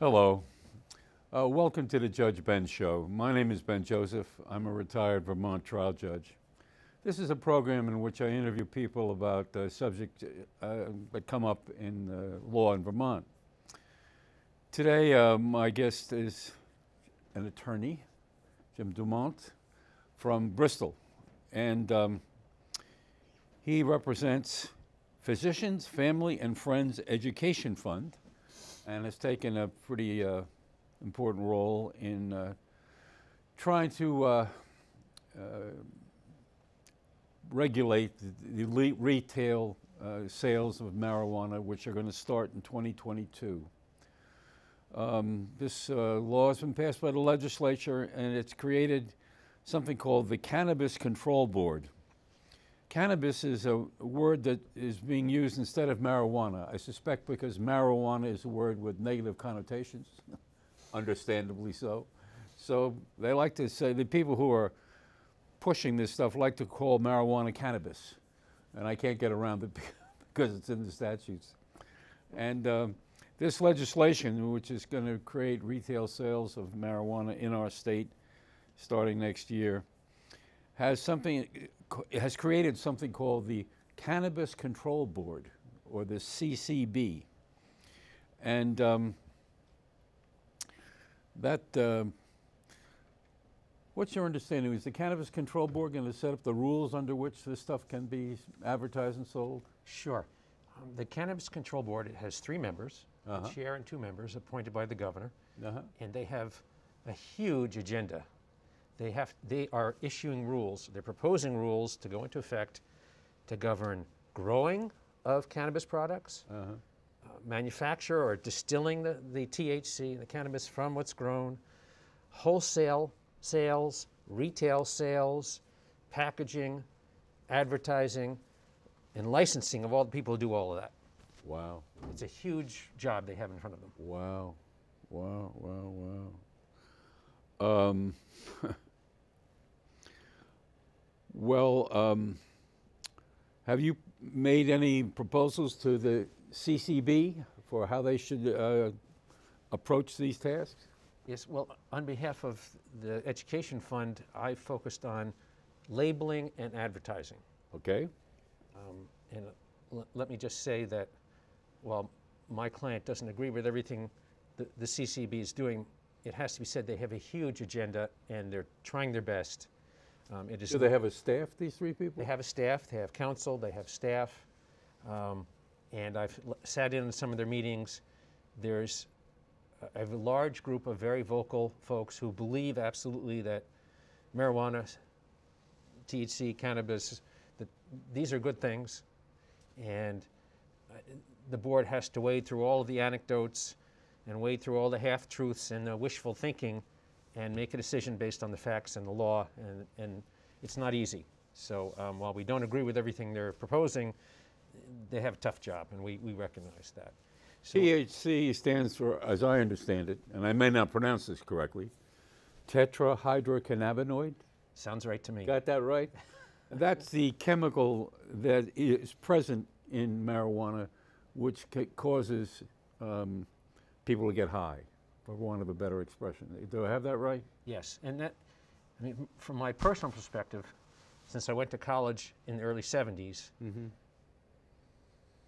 Hello. Welcome to the Judge Ben Show. My name is Ben Joseph. I'm a retired Vermont trial judge. This is a program in which I interview people about subjects that come up in law in Vermont. Today, my guest is an attorney, Jim Dumont, from Bristol. And he represents Physicians, Family, and Friends Education Fund, and has taken a pretty important role in trying to regulate the retail sales of marijuana, which are going to start in 2022. This law has been passed by the legislature, and it's created something called the Cannabis Control Board. Cannabis is a word that is being used instead of marijuana, I suspect because marijuana is a word with negative connotations, understandably so. So they like to say, the people who are pushing this stuff like to call marijuana cannabis, and I can't get around it because it's in the statutes. And this legislation, which is going to create retail sales of marijuana in our state starting next year, has created something called the Cannabis Control Board, or the CCB. And what's your understanding? Is the Cannabis Control Board going to set up the rules under which this stuff can be advertised and sold? Sure. The Cannabis Control Board, it has three members, a chair and two members appointed by the governor, and they have a huge agenda. They are issuing rules. They're proposing rules to go into effect to govern growing of cannabis products, manufacture or distilling the THC, the cannabis from what's grown, wholesale sales, retail sales, packaging, advertising, and licensing of all the people who do all of that. Wow. It's a huge job they have in front of them. Wow, wow, wow, wow. Well, have you made any proposals to the CCB for how they should approach these tasks? Yes, well, on behalf of the Education Fund, I focused on labeling and advertising. Okay. And let me just say that while my client doesn't agree with everything the CCB is doing, it has to be said they have a huge agenda and they're trying their best. Do they have a staff, these three people? They have a staff, they have counsel, they have staff. And I've sat in on some of their meetings. There's a large group of very vocal folks who believe absolutely that marijuana, THC, cannabis, that these are good things. And the board has to wade through all of the anecdotes and wade through all the half-truths and the wishful thinking and make a decision based on the facts and the law, and it's not easy. So while we don't agree with everything they're proposing, they have a tough job, and we recognize that. So THC stands for, as I understand it, and I may not pronounce this correctly, tetrahydrocannabinoid? Sounds right to me. Got that right? That's the chemical that is present in marijuana which causes people to get high, for want of a better expression. Do I have that right? Yes, and that, I mean, from my personal perspective, since I went to college in the early 70s,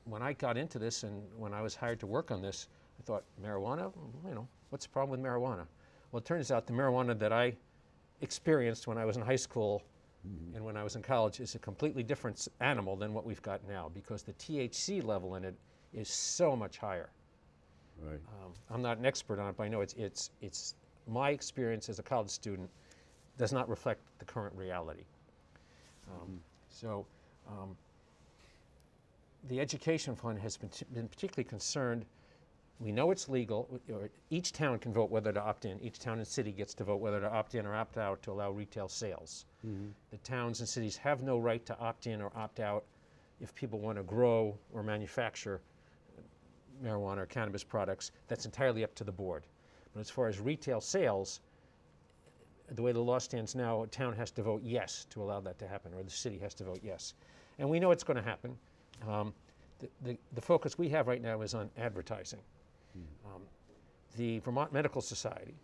when I got into this and when I was hired to work on this, I thought, marijuana, you know, what's the problem with marijuana? Well, it turns out the marijuana that I experienced when I was in high school and when I was in college is a completely different animal than what we've got now, because the THC level in it is so much higher. Right. I'm not an expert on it, but I know it's my experience as a college student does not reflect the current reality. So the Education Fund has been particularly concerned. We know it's legal. Each town can vote whether to opt in. Each town and city gets to vote whether to opt in or opt out to allow retail sales. The towns and cities have no right to opt in or opt out if people want to grow or manufacture marijuana or cannabis products. That's entirely up to the board. But as far as retail sales, the way the law stands now, a town has to vote yes to allow that to happen, or the city has to vote yes. And we know it's going to happen. The focus we have right now is on advertising. the Vermont Medical Society,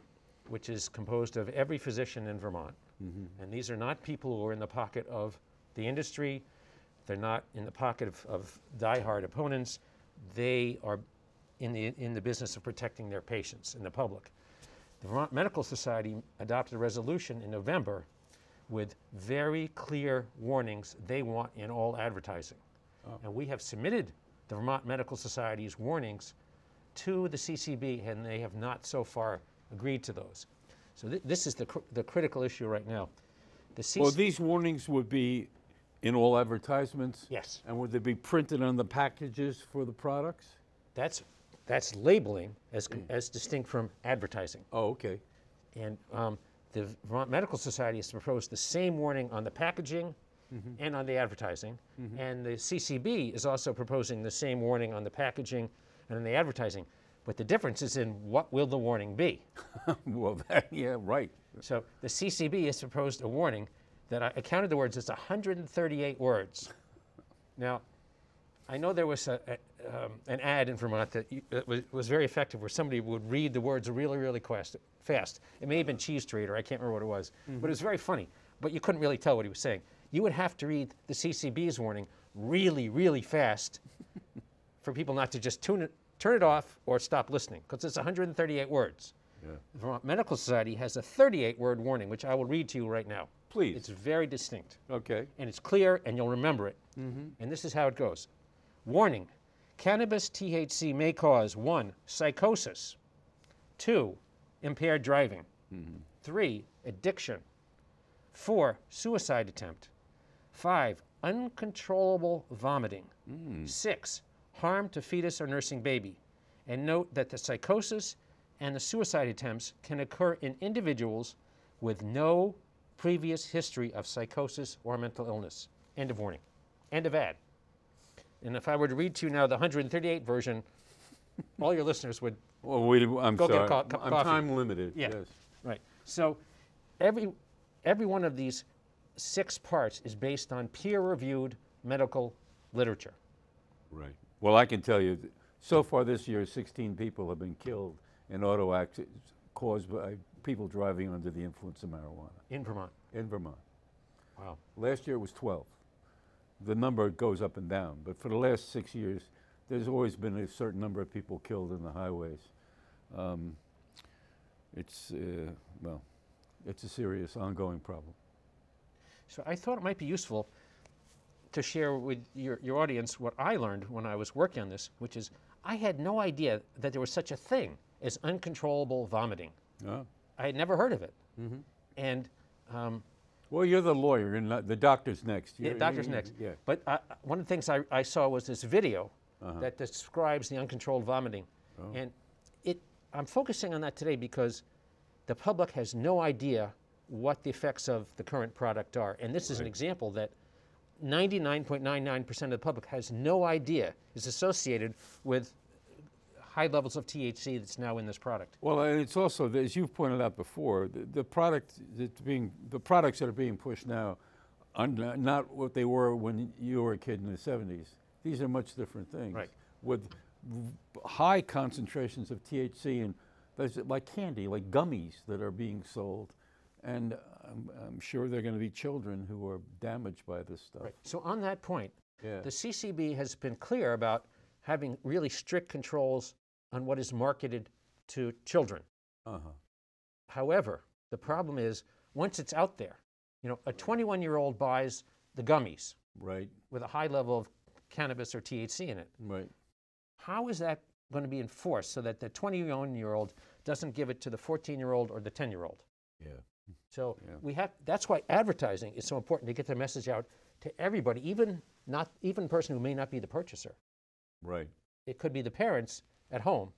which is composed of every physician in Vermont. Mm-hmm. And these are not people who are in the pocket of the industry. They're not in the pocket of diehard opponents. They are in the business of protecting their patients and the public. The Vermont Medical Society adopted a resolution in November with very clear warnings they want in all advertising. Oh. And we have submitted the Vermont Medical Society's warnings to the CCB, and they have not so far agreed to those. So this is the critical issue right now. Well, these warnings would be in all advertisements? Yes. And would they be printed on the packages for the products? That's labeling as distinct from advertising. Oh, okay. And the Vermont Medical Society has proposed the same warning on the packaging and on the advertising. Mm-hmm. And the CCB is also proposing the same warning on the packaging and on the advertising. But the difference is in what will the warning be? Well, yeah, right. So the CCB has proposed a warning that I counted the words, it's 138 words. Now, I know there was an ad in Vermont that was very effective where somebody would read the words really, really fast. It may have been Cheese Trader, I can't remember what it was, but it was very funny. But you couldn't really tell what he was saying. You would have to read the CCB's warning really, really fast for people not to just turn it off or stop listening, because it's 138 words. Yeah. The Vermont Medical Society has a 38-word warning, which I will read to you right now. Please. It's very distinct. Okay. And it's clear, and you'll remember it. And this is how it goes. Warning, cannabis THC may cause 1. Psychosis, 2. Impaired driving, 3. Addiction, 4. Suicide attempt, 5. Uncontrollable vomiting, 6. Harm to fetus or nursing baby. And note that the psychosis and the suicide attempts can occur in individuals with no previous history of psychosis or mental illness. End of warning. End of ad. And if I were to read to you now the 138 version, all your listeners would go get a cup of coffee. I'm time limited. Yeah. Yes. Right. So every one of these 6 parts is based on peer-reviewed medical literature. Right. Well, I can tell you, so far this year, 16 people have been killed in auto accidents caused by people driving under the influence of marijuana. In Vermont? In Vermont. Wow. Last year it was 12. The number goes up and down, but for the last 6 years, there's always been a certain number of people killed in the highways. It's a serious, ongoing problem. So I thought it might be useful to share with your audience what I learned when I was working on this, which is I had no idea that there was such a thing as uncontrollable vomiting. Oh. I had never heard of it. And well, you're the lawyer, and the doctor's next. The doctor's next. Yeah. But one of the things I saw was this video that describes the uncontrolled vomiting. Oh. And I'm focusing on that today because the public has no idea what the effects of the current product are. And this is an example that 99.99% of the public has no idea is associated with high levels of THC that's now in this product. Well, and it's also, as you've pointed out before, the products that are being pushed now are not what they were when you were a kid in the 70s. These are much different things. Right. With high concentrations of THC, and there's like candy, like gummies that are being sold. And I'm sure there are going to be children who are damaged by this stuff. Right. So on that point, the CCB has been clear about having really strict controls on what is marketed to children. However, the problem is once it's out there, you know, a 21-year-old buys the gummies with a high level of cannabis or THC in it. Right. How is that going to be enforced so that the 21-year-old doesn't give it to the 14-year-old or the 10-year-old? Yeah. So we have. That's why advertising is so important to get the message out to everybody, even the person who may not be the purchaser. Right. It could be the parents at home,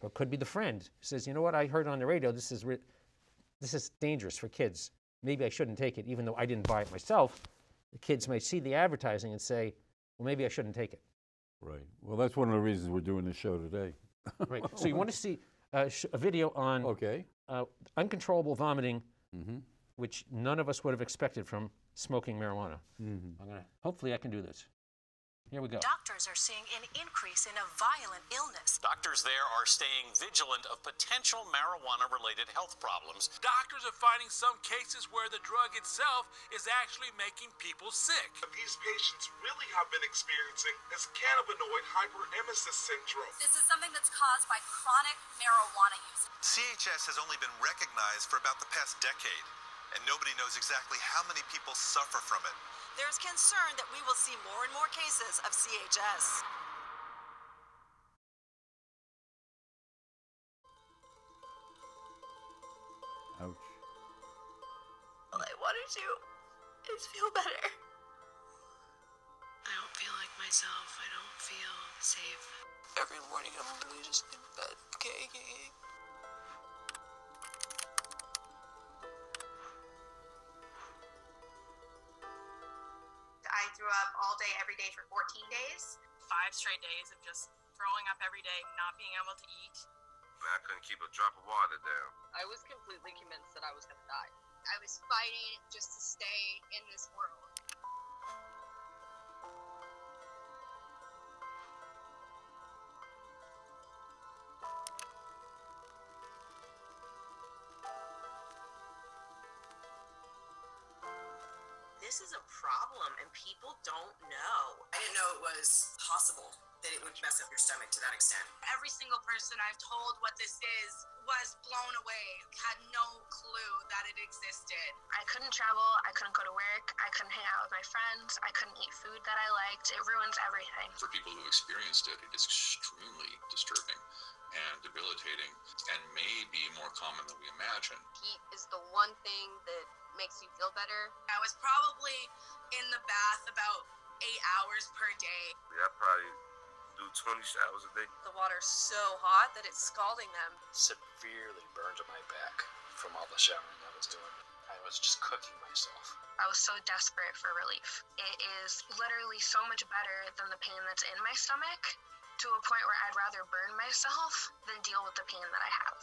or it could be the friend who says, "You know what? I heard on the radio this is dangerous for kids. Maybe I shouldn't take it, even though I didn't buy it myself." The kids may see the advertising and say, "Well, maybe I shouldn't take it." Right. Well, that's one of the reasons we're doing this show today. Right. So you want to see a video on uncontrollable vomiting, which none of us would have expected from smoking marijuana. I'm gonna. Hopefully, I can do this. Here we go. Doctors are seeing an increase in a violent illness. Doctors there are staying vigilant of potential marijuana-related health problems. Doctors are finding some cases where the drug itself is actually making people sick. These patients really have been experiencing this cannabinoid hyperemesis syndrome. This is something that's caused by chronic marijuana use. CHS has only been recognized for about the past decade, and nobody knows exactly how many people suffer from it. There's concern that we will see more and more cases of CHS. Ouch. All I want to do is feel better. I don't feel like myself. I don't feel safe. Every morning I'm really just in bed. Okay. Threw up all day, every day for 14 days. 5 straight days of just throwing up every day, not being able to eat. I couldn't keep a drop of water down. I was completely convinced that I was going to die. I was fighting just to stay in this world. This is a problem and people don't know. I didn't know it was possible that it would mess up your stomach to that extent. Every single person I've told what this is was blown away, had no clue that it existed. I couldn't travel, I couldn't go to work, I couldn't hang out with my friends, I couldn't eat food that I liked. It ruins everything. For people who experienced it, it is extremely disturbing and debilitating and may be more common than we imagine. Heat is the one thing that makes you feel better. I was probably in the bath about 8 hours per day. Yeah, I probably do 20 showers a day. The water's so hot that it's scalding them. Severely burned my back from all the showering I was doing. I was just cooking myself. I was so desperate for relief. It is literally so much better than the pain that's in my stomach, to a point where I'd rather burn myself than deal with the pain that I have.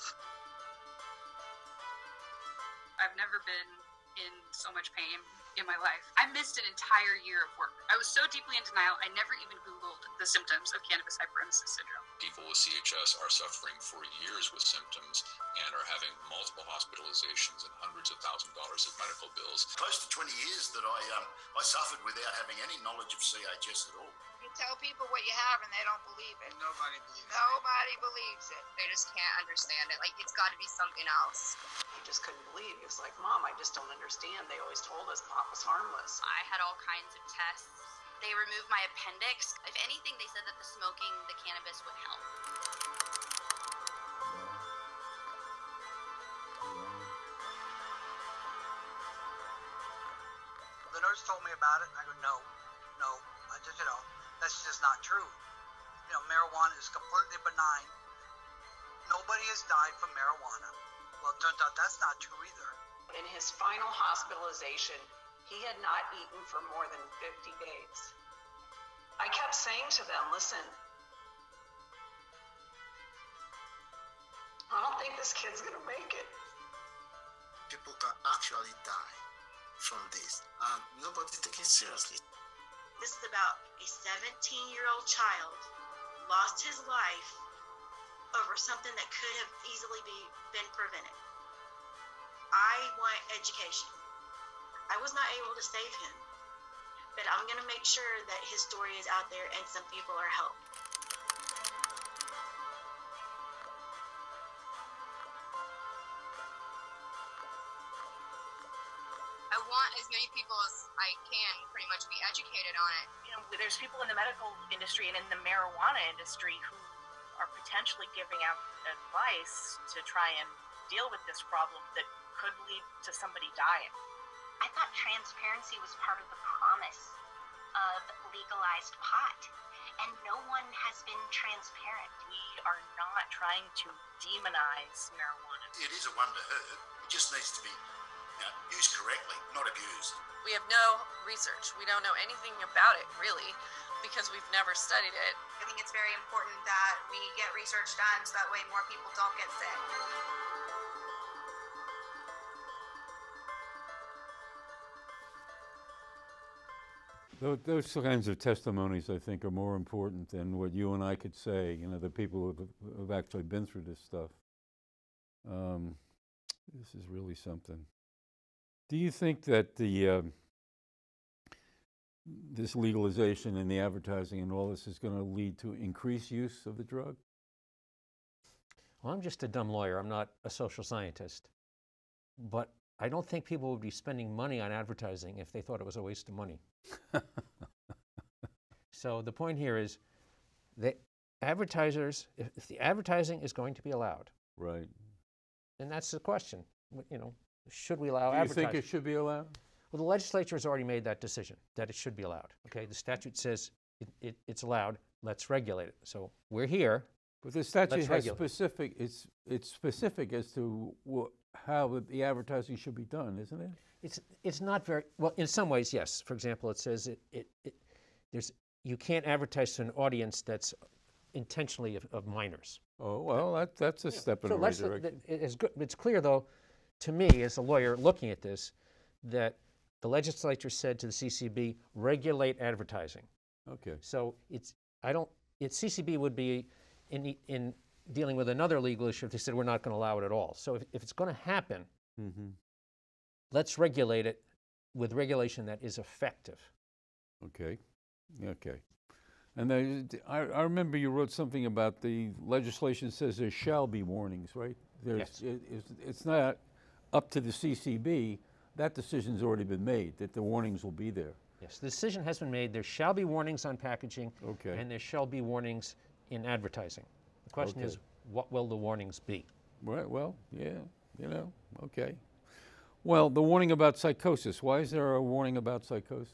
I've never been in so much pain in my life. I missed an entire year of work. I was so deeply in denial, I never even Googled the symptoms of cannabis hyperemesis syndrome. People with CHS are suffering for years with symptoms and are having multiple hospitalizations and hundreds of thousands of dollars of medical bills. Close to 20 years that I suffered without having any knowledge of CHS at all. You tell people what you have and they don't believe it. Nobody believes it. They just can't understand it. Like, it's got to be something else. I just couldn't believe. It was like, Mom, I just don't understand. They always told us Pop was harmless. I had all kinds of tests. They removed my appendix. If anything, they said that the smoking the cannabis would help. The nurse told me about it, and I go, no, that's just not true. You know, marijuana is completely benign. Nobody has died from marijuana. Well, it turns out that's not true either. In his final hospitalization, he had not eaten for more than 50 days. I kept saying to them, listen, I don't think this kid's gonna make it. People can actually die from this, and nobody's taking it seriously. This is about a 17-year-old child lost his life over something that could have easily been prevented. I want education. I was not able to save him, but I'm going to make sure that his story is out there and some people are helped. I want as many people as I can pretty much be educated on it. You know, there's people in the medical industry and in the marijuana industry who are potentially giving out advice to try and deal with this problem that could lead to somebody dying. I thought transparency was part of the promise of legalized pot, and no one has been transparent. We are not trying to demonize marijuana. It is a wonder herb. It just needs to be used correctly, not abused. We have no research. We don't know anything about it, really, because we've never studied it. I think it's very important that we get research done so that way more people don't get sick. Those kinds of testimonies, I think, are more important than what you and I could say, you know, the people who have actually been through this stuff. This is really something. Do you think that the this legalization and the advertising and all this is going to lead to increased use of the drug? Well, I'm just a dumb lawyer. I'm not a social scientist. But I don't think people would be spending money on advertising if they thought it was a waste of money. So the point here is that advertisers, if the advertising is going to be allowed. Right. And that's the question, you know, should we allow advertising? Do you think it should be allowed? Well, the legislature has already made that decision, that it should be allowed. Okay, the statute says it's allowed, let's regulate it. So we're here. But the statute has specific, it's specific as to what, how the advertising should be done, isn't it? It's not very, well, in some ways, yes. For example, it says you can't advertise to an audience that's intentionally of minors. Oh, well, that's a step in the right direction. It's clear, though, to me, as a lawyer looking at this, that the legislature said to the CCB, regulate advertising. Okay. So CCB would be in dealing with another legal issue if they said we're not going to allow it at all. So if it's going to happen, mm-hmm. let's regulate it with regulation that is effective. Okay. Okay. And I remember you wrote something about the legislation says there shall be warnings, right? Yes. It's not up to the CCB. That decision's already been made, that the warnings will be there. Yes, the decision has been made. There shall be warnings on packaging, okay. and there shall be warnings in advertising. The question okay. is, what will the warnings be? Right, well, yeah, you know, okay. Well, the warning about psychosis. Why is there a warning about psychosis?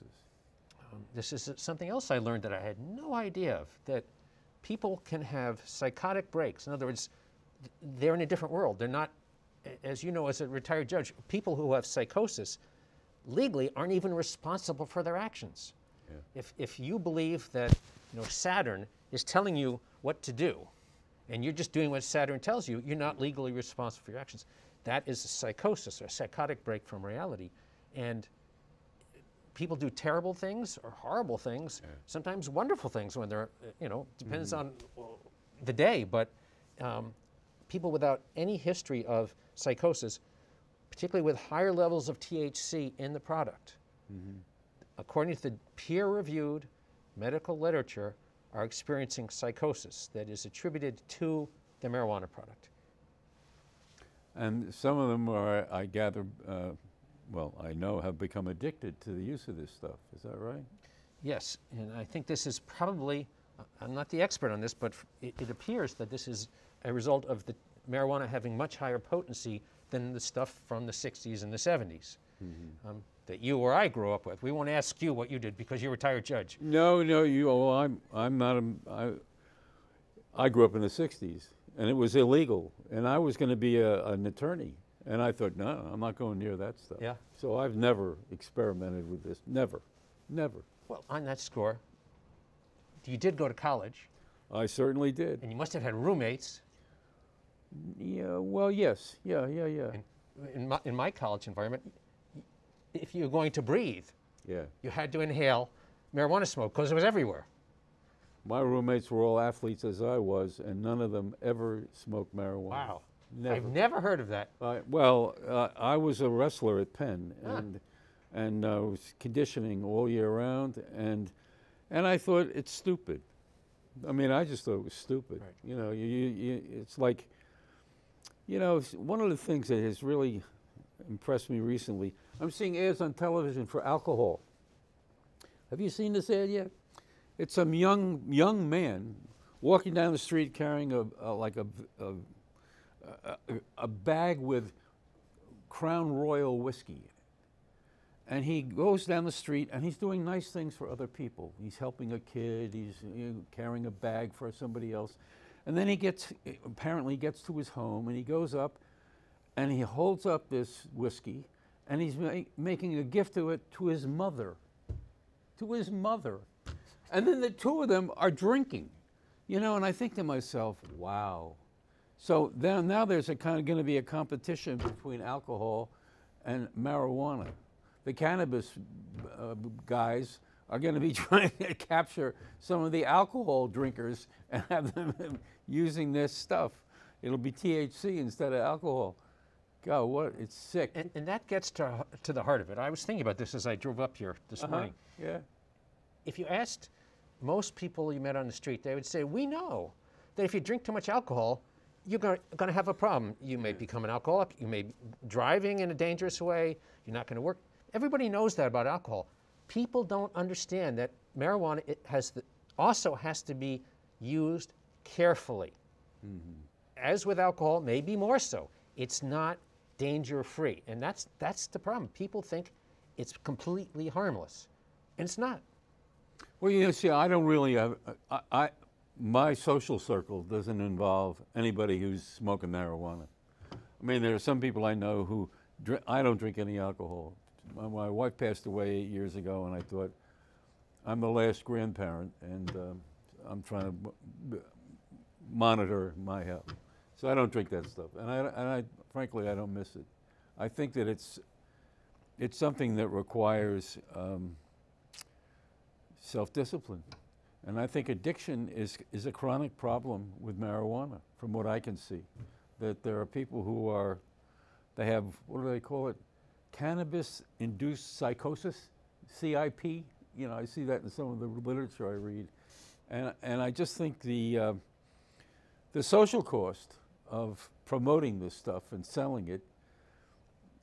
This is something else I learned that I had no idea of, that people can have psychotic breaks. In other words, they're in a different world. They're not, as you know, as a retired judge, people who have psychosis legally aren't even responsible for their actions. Yeah. If you believe that, you know, Saturn is telling you what to do, and you're just doing what Saturn tells you, you're not legally responsible for your actions. That is a psychosis, or a psychotic break from reality. And people do terrible things or horrible things, yeah. sometimes wonderful things when they're, you know, depends mm-hmm. on the day. But people without any history of psychosis, particularly with higher levels of THC in the product, mm-hmm. according to the peer-reviewed medical literature, are experiencing psychosis that is attributed to the marijuana product. And some of them are, I gather, well, I know, have become addicted to the use of this stuff. Is that right? Yes, and I think this is probably, I'm not the expert on this, but it appears that this is a result of the marijuana having much higher potency than the stuff from the 60s and the 70s. Mm-hmm. That you or I grew up with. We won't ask you what you did because you're a retired judge. No, you. Oh, I'm not. I grew up in the '60s, and it was illegal. And I was going to be an attorney, and I thought, no, I'm not going near that stuff. Yeah. So I've never experimented with this. Never, never. Well, on that score, you did go to college. I certainly did. And you must have had roommates. Yeah. Well, yes. Yeah. In my college environment. If you're going to breathe, yeah. you had to inhale marijuana smoke because it was everywhere. My roommates were all athletes as I was, and none of them ever smoked marijuana. Wow. Never. I've never heard of that. I was a wrestler at Penn, and I was conditioning all year round, and I thought it's stupid. I mean, I just thought it was stupid. Right. You know, it's like, you know, one of the things that has really impressed me recently, I'm seeing ads on television for alcohol. Have you seen this ad yet? It's some young man walking down the street carrying a bag with Crown Royal whiskey. And he goes down the street and he's doing nice things for other people. He's helping a kid, he's carrying a bag for somebody else. And then he apparently gets to his home and he goes up and he holds up this whiskey and he's making a gift to it to his mother. And then the two of them are drinking, you know, and I think to myself, wow. So then, now there's going to be a competition between alcohol and marijuana. The cannabis guys are going to be trying to capture some of the alcohol drinkers and have them using this stuff. It'll be THC instead of alcohol. God, what? It's sick. And that gets to the heart of it. I was thinking about this as I drove up here this morning. Yeah. If you asked most people you met on the street, they would say, we know that if you drink too much alcohol, you're going to have a problem. You may become an alcoholic. You may be driving in a dangerous way. You're not going to work. Everybody knows that about alcohol. People don't understand that marijuana also has to be used carefully. Mm-hmm. As with alcohol, maybe more so. It's not danger-free, and that's the problem. People think it's completely harmless, and it's not. Well, you know, see, I don't really have, my social circle doesn't involve anybody who's smoking marijuana. I mean, there are some people I know who, I don't drink any alcohol. My wife passed away 8 years ago, and I thought, I'm the last grandparent, and I'm trying to monitor my health. So I don't drink that stuff, and frankly, I don't miss it. I think that it's something that requires self-discipline, and I think addiction is a chronic problem with marijuana, from what I can see. That there are people who are, they have, what do they call it? Cannabis-induced psychosis, CIP. You know, I see that in some of the literature I read, and I just think the social cost of promoting this stuff and selling it,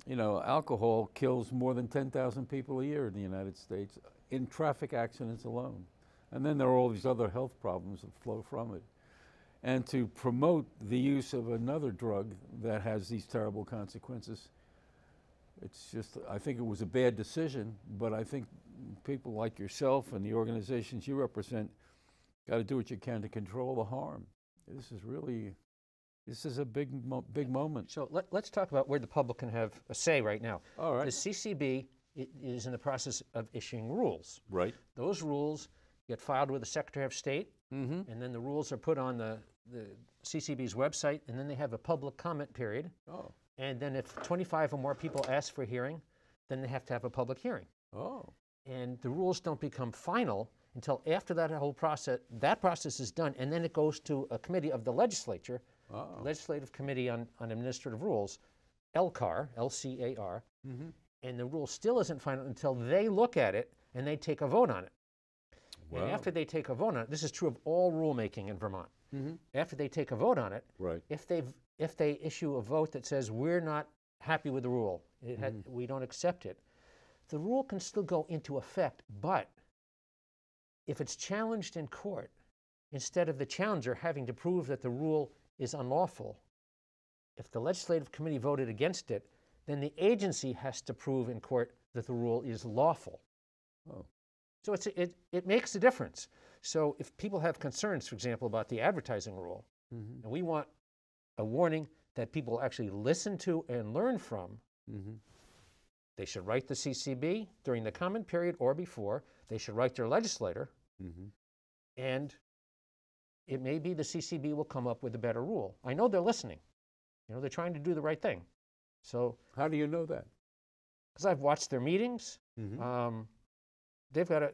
you know, alcohol kills more than 10,000 people a year in the United States in traffic accidents alone. And then there are all these other health problems that flow from it. And to promote the use of another drug that has these terrible consequences, it's just, I think it was a bad decision, but I think people like yourself and the organizations you represent got to do what you can to control the harm. This is really, this is a big moment. So let's talk about where the public can have a say right now. All right. The CCB is in the process of issuing rules. Right. Those rules get filed with the Secretary of State, mm-hmm. and then the rules are put on the CCB's website, and then they have a public comment period. Oh. And then if 25 or more people ask for a hearing, then they have to have a public hearing. Oh. And the rules don't become final until after that whole process, that process is done, and then it goes to a committee of the legislature, the Legislative Committee on Administrative Rules, LCAR, L-C-A-R, mm-hmm. and the rule still isn't final until they look at it and they take a vote on it. Wow. And after they take a vote on it, this is true of all rulemaking in Vermont. Mm-hmm. After they take a vote on it, right. if they issue a vote that says we're not happy with the rule, it mm-hmm. We don't accept it, the rule can still go into effect, but if it's challenged in court, instead of the challenger having to prove that the rule is unlawful, if the legislative committee voted against it, then the agency has to prove in court that the rule is lawful. Oh. So it makes a difference. So if people have concerns, for example, about the advertising rule, mm-hmm. and we want a warning that people actually listen to and learn from, mm-hmm. they should write the CCB during the comment period or before. They should write their legislator, mm-hmm. and it may be the CCB will come up with a better rule. I know they're listening. You know, they're trying to do the right thing. So how do you know that? Because I've watched their meetings. Mm-hmm. They've got a,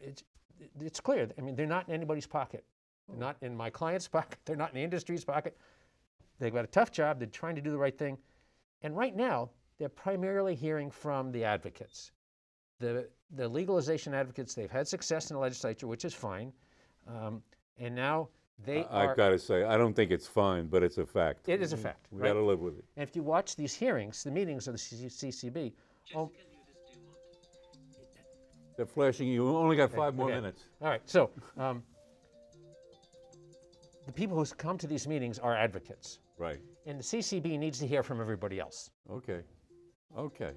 it's clear. I mean, they're not in anybody's pocket. Oh. They're not in my client's pocket. They're not in the industry's pocket. They've got a tough job. They're trying to do the right thing. And right now, they're primarily hearing from the advocates. The legalization advocates, they've had success in the legislature, which is fine, and now they I've got to say, I don't think it's fine, but it's a fact. It is a fact. We've got to live with it. And if you watch these hearings, the meetings of the CCB, they're flashing you. We've only got five more minutes. All right, so the people who come to these meetings are advocates. Right. And the CCB needs to hear from everybody else. Okay, okay.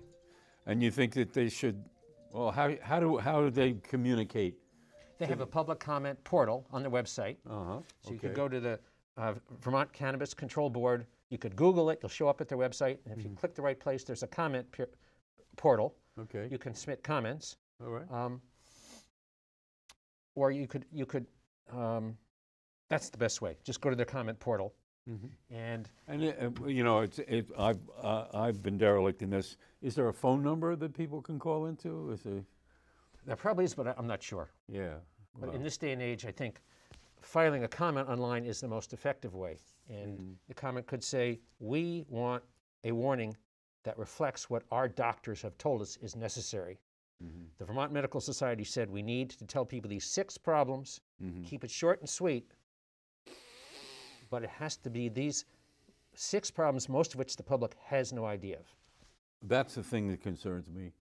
And you think that they should, well, how do they communicate? They have a public comment portal on their website. Uh-huh. So okay. You could go to the Vermont Cannabis Control Board. You could Google it. You'll show up at their website. And if mm-hmm. you click the right place, there's a comment portal. Okay. You can submit comments. All right. Or you could that's the best way. Just go to their comment portal. Mm-hmm. And you know, I've been derelict in this. Is there a phone number that people can call into? Is there... There probably is, but I'm not sure. Yeah. Well. But in this day and age, I think filing a comment online is the most effective way. And the comment could say, we want a warning that reflects what our doctors have told us is necessary. The Vermont Medical Society said we need to tell people these 6 problems, keep it short and sweet, but it has to be these 6 problems, most of which the public has no idea of. That's the thing that concerns me.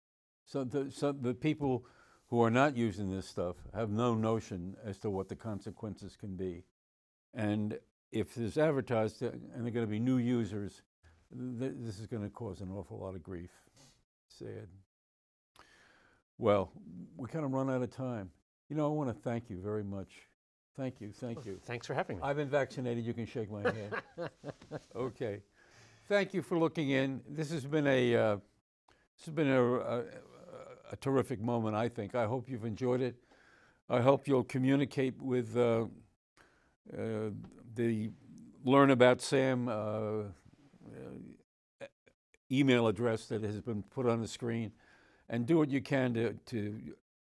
So the people who are not using this stuff have no notion as to what the consequences can be. And if this is advertised and they're going to be new users, this is going to cause an awful lot of grief. Sad. Well, we kind of run out of time. You know, I want to thank you very much. Thank you, thank you. Thanks for having me. I've been vaccinated. You can shake my hand. Okay. Thank you for looking in. This has been a terrific moment, I think. I hope you've enjoyed it. I hope you'll communicate with the Learn About Sam email address that has been put on the screen, and do what you can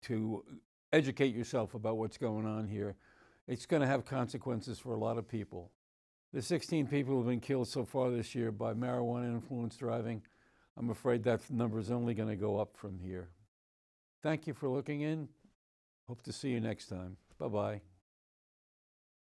to educate yourself about what's going on here. It's going to have consequences for a lot of people. The 16 people have been killed so far this year by marijuana influence driving. I'm afraid that number is only going to go up from here. Thank you for looking in. Hope to see you next time. Bye-bye.